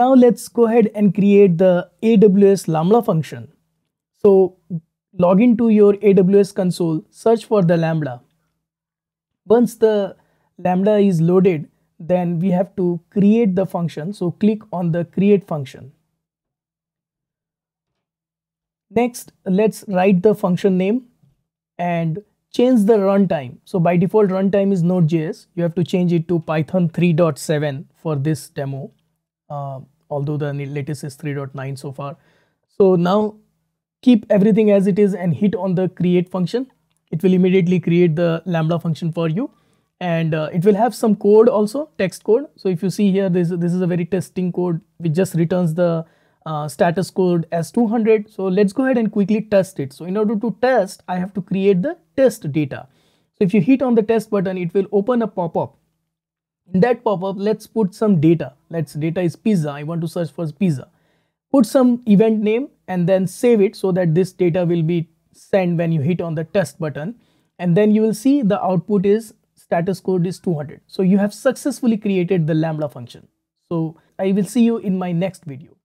Now let's go ahead and create the AWS Lambda function. So log into your AWS console, search for the Lambda. Once the Lambda is loaded, then we have to create the function. So click on the create function. Next, let's write the function name and change the runtime. So by default runtime is node.js. You have to change it to Python 3.7 for this demo, although the latest is 3.9 so far. So now keep everything as it is and hit on the create function. It will immediately create the Lambda function for you, and it will have some code also, text code. So if you see here, this is a very testing code which just returns the status code as 200. So let's go ahead and quickly test it. So in order to test, I have to create the test data. So if you hit on the test button, it will open a pop-up. In that pop-up, let's put some data. Let's data is pizza. I want to search for pizza. Put some event name and then save it so that this data will be sent when you hit on the test button, and then you will see the output is status code is 200. So you have successfully created the Lambda function. So I will see you in my next video.